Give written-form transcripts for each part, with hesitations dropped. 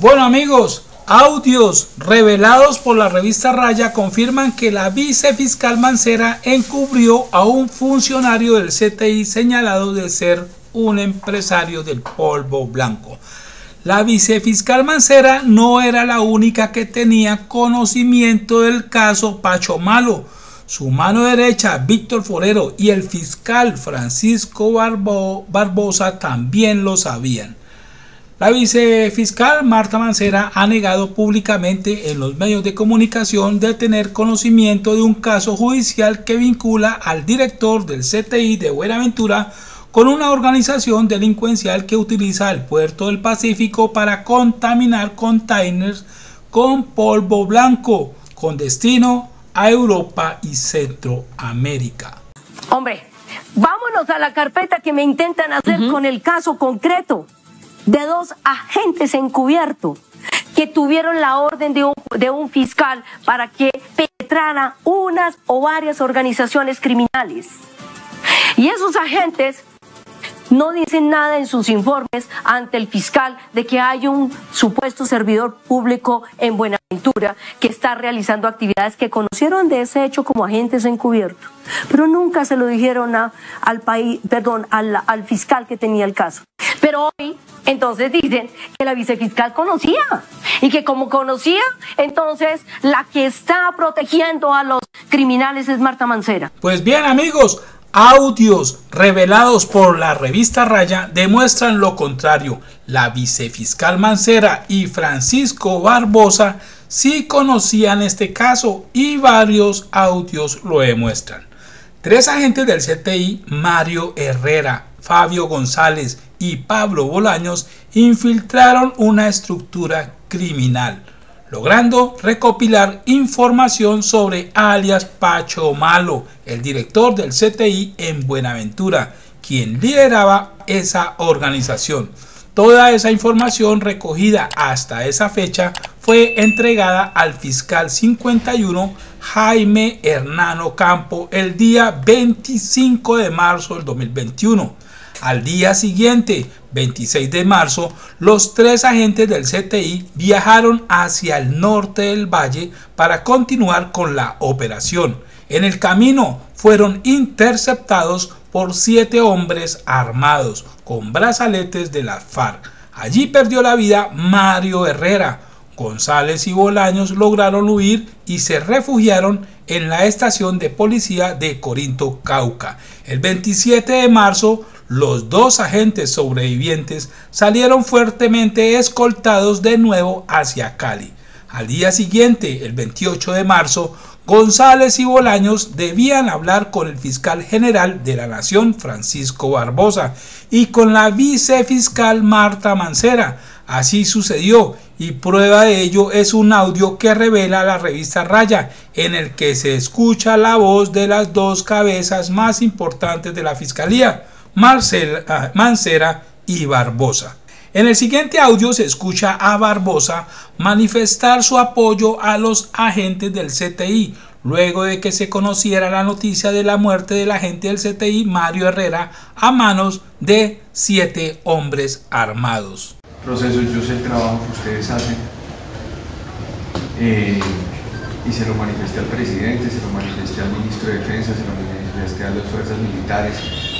Bueno amigos, audios revelados por la revista Raya confirman que la vicefiscal Mancera encubrió a un funcionario del CTI señalado de ser un empresario del polvo blanco. La vicefiscal Mancera no era la única que tenía conocimiento del caso Pacho Malo. Su mano derecha, Víctor Forero, y el fiscal Francisco Barbosa también lo sabían. La vicefiscal Martha Mancera ha negado públicamente en los medios de comunicación de tener conocimiento de un caso judicial que vincula al director del CTI de Buenaventura con una organización delincuencial que utiliza el puerto del Pacífico para contaminar containers con polvo blanco con destino a Europa y Centroamérica. Hombre, vámonos a la carpeta que me intentan hacer con el caso concreto de dos agentes encubiertos que tuvieron la orden de un fiscal para que penetrara unas o varias organizaciones criminales. Y esos agentes no dicen nada en sus informes ante el fiscal de que hay un supuesto servidor público en Buenaventura que está realizando actividades que conocieron de ese hecho como agentes encubiertos, pero nunca se lo dijeron al fiscal que tenía el caso. Pero hoy, entonces dicen que la vicefiscal conocía y que como conocía, entonces la que está protegiendo a los criminales es Martha Mancera. Pues bien amigos, audios revelados por la revista Raya demuestran lo contrario. La vicefiscal Mancera y Francisco Barbosa sí conocían este caso y varios audios lo demuestran. Tres agentes del CTI, Mario Herrera, Fabio González y Pablo Bolaños, infiltraron una estructura criminal, logrando recopilar información sobre alias Pacho Malo, el director del CTI en Buenaventura, quien lideraba esa organización. Toda esa información recogida hasta esa fecha fue entregada al fiscal 51 Jaime Hernando Ocampo el día 25 de marzo del 2021. Al día siguiente, 26 de marzo, los tres agentes del CTI viajaron hacia el norte del valle para continuar con la operación. En el camino fueron interceptados por 7 hombres armados con brazaletes de las FARC. Allí perdió la vida Mario Herrera. González y Bolaños lograron huir y se refugiaron en la estación de policía de Corinto, Cauca. El 27 de marzo, los dos agentes sobrevivientes salieron fuertemente escoltados de nuevo hacia Cali. Al día siguiente, el 28 de marzo, González y Bolaños debían hablar con el fiscal general de la Nación, Francisco Barbosa, y con la vicefiscal Martha Mancera. Así sucedió, y prueba de ello es un audio que revela la revista Raya, en el que se escucha la voz de las dos cabezas más importantes de la fiscalía, Mancera y Barbosa. En el siguiente audio se escucha a Barbosa manifestar su apoyo a los agentes del CTI, luego de que se conociera la noticia de la muerte del agente del CTI Mario Herrera a manos de 7 hombres armados. Proceso, yo sé el trabajo que ustedes hacen y se lo manifesté al presidente, se lo manifesté al ministro de Defensa, se lo manifesté a las fuerzas militares,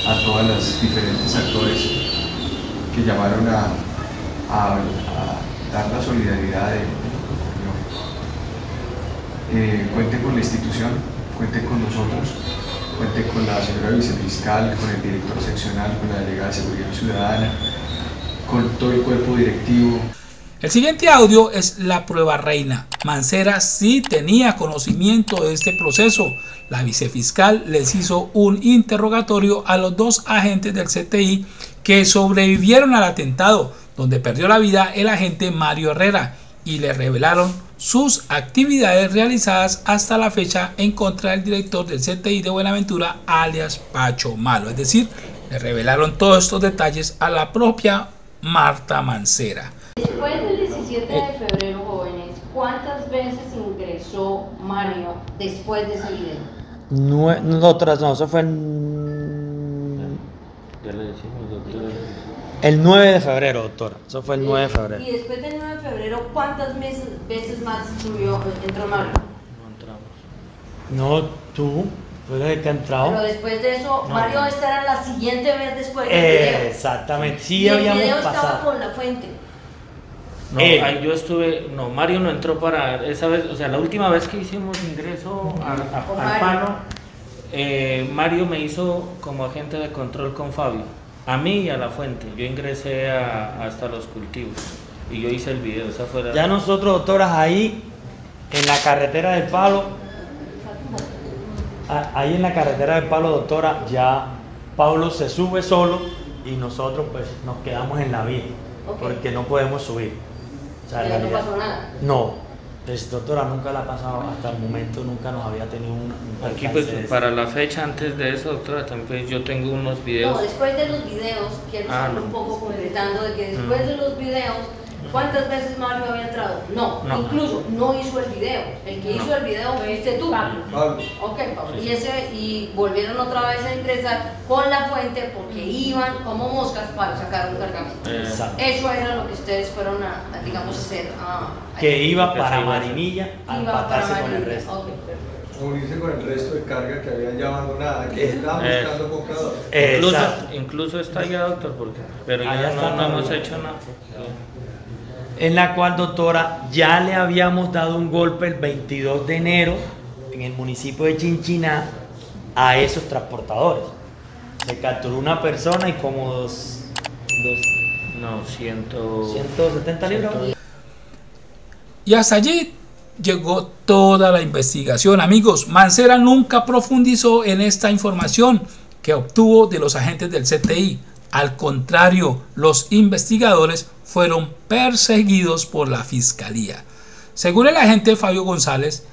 a todas las diferentes actores que llamaron a dar la solidaridad de cuenten con la institución, cuenten con nosotros, cuenten con la señora vicefiscal, con el director seccional, con la delegada de Seguridad Ciudadana, con todo el cuerpo directivo. El siguiente audio es la prueba reina. Mancera sí tenía conocimiento de este proceso. La vicefiscal les hizo un interrogatorio a los dos agentes del CTI que sobrevivieron al atentado, donde perdió la vida el agente Mario Herrera, y le revelaron sus actividades realizadas hasta la fecha en contra del director del CTI de Buenaventura, alias Pacho Malo. Es decir, le revelaron todos estos detalles a la propia Martha Mancera. Después del 17 de febrero, jóvenes, ¿cuántas veces ingresó Mario después de ese video? No, eso fue en... Ya le decimos, doctora. El 9 de febrero, doctora. Eso fue el 9 de febrero. Y después del 9 de febrero, ¿cuántas veces más subió, entró Mario? No entramos. No, tú. Pero después de eso, no. Mario estará la siguiente vez después del video. Exactamente, sí, y habíamos pasado. El video estaba con la fuente. No, ahí yo estuve, no, Mario no entró para esa vez, o sea, la última vez que hicimos ingreso al palo, Mario me hizo como agente de control con Fabio, a mí y a la fuente. Yo ingresé hasta los cultivos y yo hice el video, esa fue la... Ya nosotros, doctoras, ahí, en la carretera del palo... Ahí en la carretera del palo, doctora, ya Pablo se sube solo y nosotros pues nos quedamos en la vía, okay, porque no podemos subir. O sea, ¿no pasó nada? No, pues, doctora, nunca la ha pasado hasta el momento, nunca nos había tenido un aquí pues para la fecha antes de eso, doctora, también yo tengo unos videos. No, después de los videos, quiero saber un poco concretando de que después de los videos, ¿cuántas veces Mario había entrado? No, no, incluso no hizo el video. El que hizo el video fuiste tú. Pablo. Ok, Pablo. Y volvieron otra vez a ingresar con la fuente porque iban como moscas para sacar un cargamento. Exacto. Eso era lo que ustedes fueron a digamos, hacer. Que iba para Marinilla al patarse con el resto. Okay, unirse con el resto de carga que había ya abandonada, que estaba buscando comprador. Incluso está allá, doctor, porque pero ya no hemos hecho nada. En la cual, doctora, ya le habíamos dado un golpe el 22 de enero en el municipio de Chinchina a esos transportadores. Se capturó una persona y como ciento... 170 libras. Y hasta allí llegó toda la investigación, amigos. Mancera nunca profundizó en esta información que obtuvo de los agentes del CTI. Al contrario, los investigadores fueron perseguidos por la fiscalía. Según el agente Fabio González,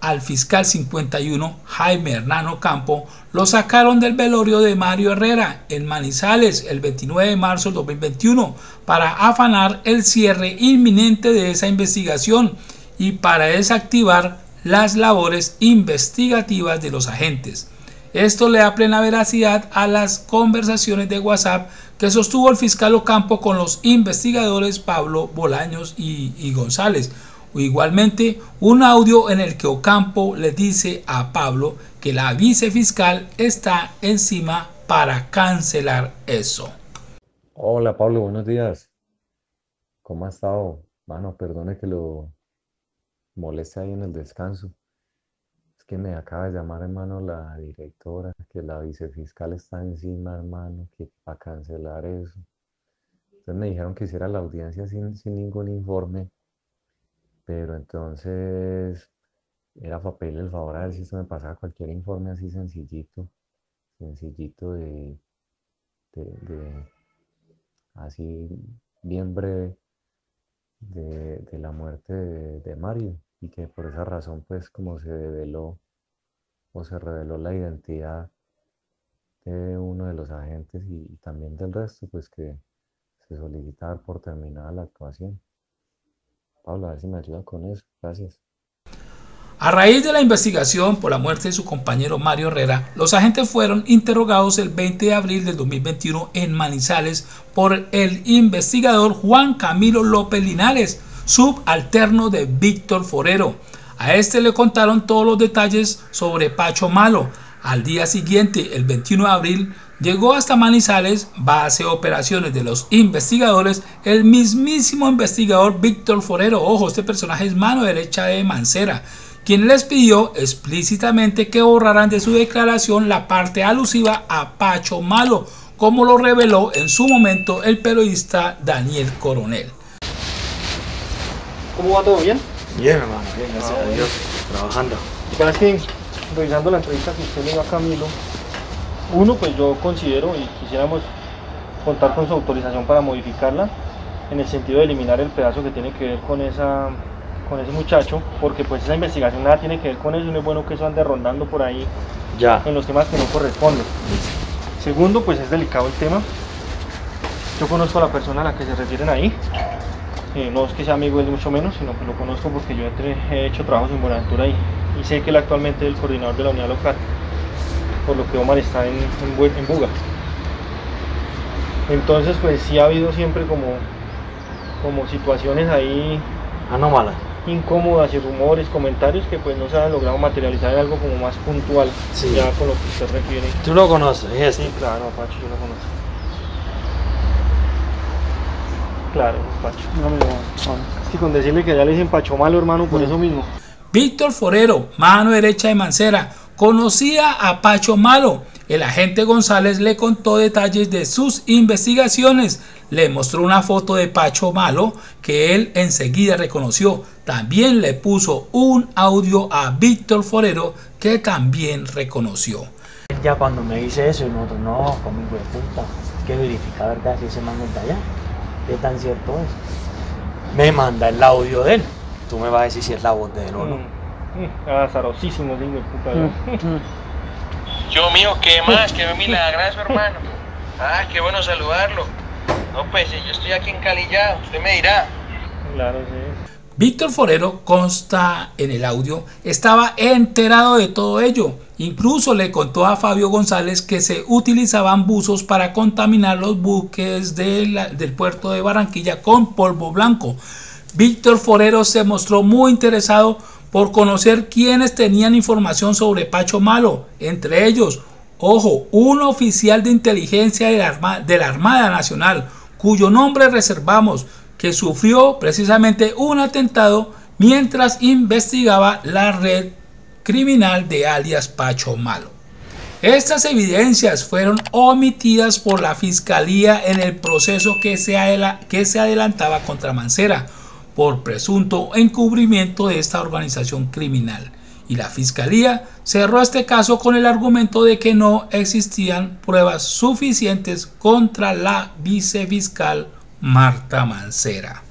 al fiscal 51 Jaime Hernando Ocampo lo sacaron del velorio de Mario Herrera en Manizales el 29 de marzo de 2021 para afanar el cierre inminente de esa investigación y para desactivar las labores investigativas de los agentes. Esto le da plena veracidad a las conversaciones de WhatsApp que sostuvo el fiscal Ocampo con los investigadores Pablo Bolaños y González. O igualmente, un audio en el que Ocampo le dice a Pablo que la vicefiscal está encima para cancelar eso. Hola Pablo, buenos días. ¿Cómo ha estado? Mano, perdone que lo moleste ahí en el descanso. Que me acaba de llamar, hermano, la directora, que la vicefiscal está encima, hermano, que para cancelar eso. Entonces me dijeron que hiciera la audiencia sin ningún informe, pero entonces era para pedirle el favor a ver si esto me pasaba cualquier informe así sencillito de así bien breve de la muerte de Mario. Y que por esa razón, pues, como se reveló la identidad de uno de los agentes y también del resto, pues, que se solicitaba por terminada la actuación. Pablo, a ver si me ayuda con eso. Gracias. A raíz de la investigación por la muerte de su compañero Mario Herrera, los agentes fueron interrogados el 20 de abril del 2021 en Manizales por el investigador Juan Camilo López Linares, subalterno de Víctor Forero. A este le contaron todos los detalles sobre Pacho Malo. Al día siguiente, el 21 de abril, llegó hasta Manizales, base de operaciones de los investigadores, el mismísimo investigador Víctor Forero. Ojo, este personaje es mano derecha de Mancera, quien les pidió explícitamente que borraran de su declaración la parte alusiva a Pacho Malo, como lo reveló en su momento el periodista Daniel Coronel. ¿Cómo va todo? ¿Bien? Bien, hermano, bien, gracias a Dios. Trabajando. Ya es que, revisando la entrevista que usted le dio a Camilo, uno, pues yo considero y quisiéramos contar con su autorización para modificarla, en el sentido de eliminar el pedazo que tiene que ver con ese muchacho, porque pues esa investigación nada tiene que ver con eso, y no es bueno que eso ande rondando por ahí ya en los temas que no corresponden. Segundo, pues es delicado el tema. Yo conozco a la persona a la que se refieren ahí. No es que sea amigo él mucho menos, sino que lo conozco porque yo he hecho trabajos en Buenaventura y sé que él actualmente es el coordinador de la unidad local, por lo que Omar está en Buga. Entonces pues sí ha habido siempre como situaciones ahí anómalas, incómodas, y rumores, comentarios que pues no se han logrado materializar en algo como más puntual, sí, ya con lo que usted refiere. ¿Tú lo conoces? ¿Es este? Sí, claro, Pacho, yo lo conozco. Claro, Pacho. No, es que con decirle que ya le dicen Pacho Malo, hermano, por eso mismo. Víctor Forero, mano derecha de Mancera, conocía a Pacho Malo. El agente González le contó detalles de sus investigaciones. Le mostró una foto de Pacho Malo que él enseguida reconoció. También le puso un audio a Víctor Forero que también reconoció. Ya cuando me dice eso y nosotros, no, conmigo de puta, hay que verificar, ¿verdad? Si ese man está allá, ¿qué tan cierto es? Me manda el audio de él. Tú me vas a decir si es la voz de él o no. Azarosísimo, lindo, puta. Yo, mijo, ¿qué más? Qué milagroso, hermano. Ah, qué bueno saludarlo. No, pues yo estoy aquí en Cali ya, usted me dirá. Claro, sí. Víctor Forero, consta en el audio, estaba enterado de todo ello. Incluso le contó a Fabio González que se utilizaban buzos para contaminar los buques del puerto de Barranquilla con polvo blanco. Víctor Forero se mostró muy interesado por conocer quiénes tenían información sobre Pacho Malo, entre ellos, ojo, un oficial de inteligencia de la Armada Nacional, cuyo nombre reservamos, que sufrió precisamente un atentado mientras investigaba la red criminal de alias Pacho Malo. Estas evidencias fueron omitidas por la Fiscalía en el proceso que se adelantaba contra Mancera, por presunto encubrimiento de esta organización criminal, y la Fiscalía cerró este caso con el argumento de que no existían pruebas suficientes contra la vicefiscal Martha Mancera.